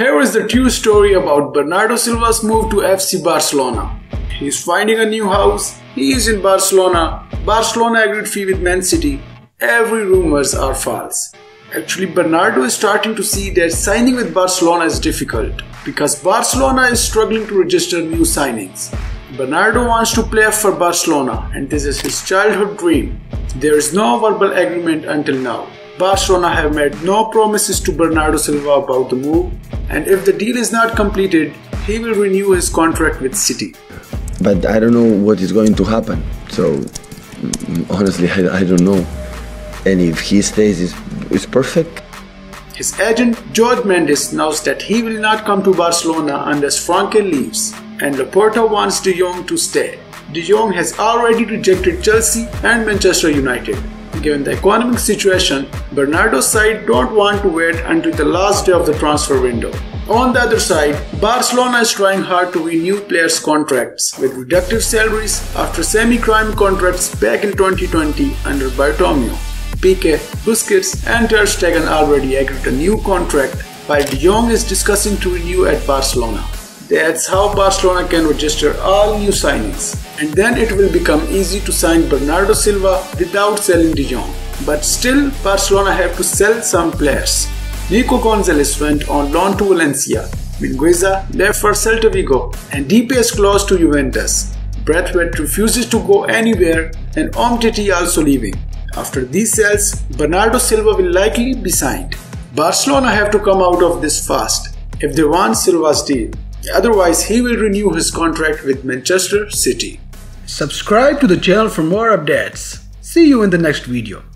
Here is the true story about Bernardo Silva's move to FC Barcelona. He is finding a new house, he is in Barcelona, Barcelona agreed fee with Man City, every rumors are false. Actually, Bernardo is starting to see that signing with Barcelona is difficult because Barcelona is struggling to register new signings. Bernardo wants to play for Barcelona and this is his childhood dream. There is no verbal agreement until now. Barcelona have made no promises to Bernardo Silva about the move, and if the deal is not completed, he will renew his contract with City. But I don't know what is going to happen, so honestly I don't know. And if he stays, it's perfect. His agent Jorge Mendes announced that he will not come to Barcelona unless Frenkie leaves, and Laporta wants De Jong to stay. De Jong has already rejected Chelsea and Manchester United. Given the economic situation, Bernardo's side don't want to wait until the last day of the transfer window. On the other side, Barcelona is trying hard to renew players' contracts with reductive salaries after semi-prime contracts back in 2020 under Bartomeu. Pique, Busquets and Ter Stegen already agreed a new contract, while De Jong is discussing to renew at Barcelona. That's how Barcelona can register all new signings, and then it will become easy to sign Bernardo Silva without selling De Jong. But still, Barcelona have to sell some players. Nico Gonzalez went on loan to Valencia, Mingueza left for Celta Vigo, and DPS closed to Juventus. Braithwaite refuses to go anywhere, and Omtiti also leaving. After these sales, Bernardo Silva will likely be signed. Barcelona have to come out of this fast if they want Silva's deal. Otherwise, he will renew his contract with Manchester City. Subscribe to the channel for more updates. See you in the next video.